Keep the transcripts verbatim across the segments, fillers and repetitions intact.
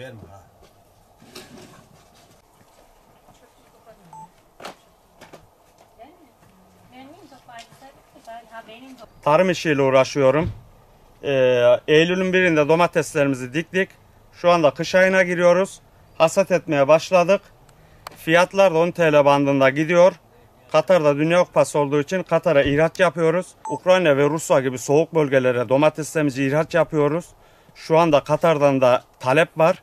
verme ha. Tarım işiyle uğraşıyorum. Ee, Eylül'ün birinde domateslerimizi diktik. Şu anda kış ayına giriyoruz. Hasat etmeye başladık. Fiyatlar da on TL bandında gidiyor. Katar'da Dünya Kupası olduğu için Katar'a ihraç yapıyoruz. Ukrayna ve Rusya gibi soğuk bölgelere domateslerimizi ihraç yapıyoruz. Şu anda Katar'dan da talep var.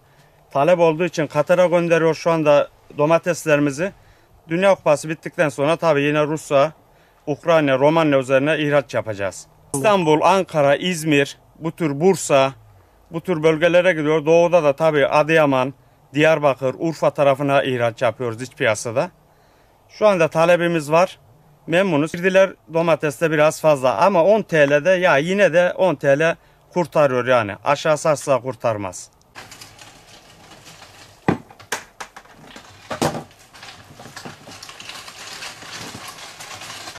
Talep olduğu için Katar'a gönderiyor şu anda domateslerimizi. Dünya Kupası bittikten sonra tabii yine Rusya, Ukrayna, Romanya üzerine ihraç yapacağız. İstanbul, Ankara, İzmir, bu tür Bursa, bu tür bölgelere gidiyor. Doğuda da tabii Adıyaman, Diyarbakır, Urfa tarafına ihraç yapıyoruz iç piyasada. Şu anda talebimiz var. Memnunuz. Girdiler domateste biraz fazla ama on TL'de ya yine de on TL kurtarıyor yani. Aşağı sarsa kurtarmaz.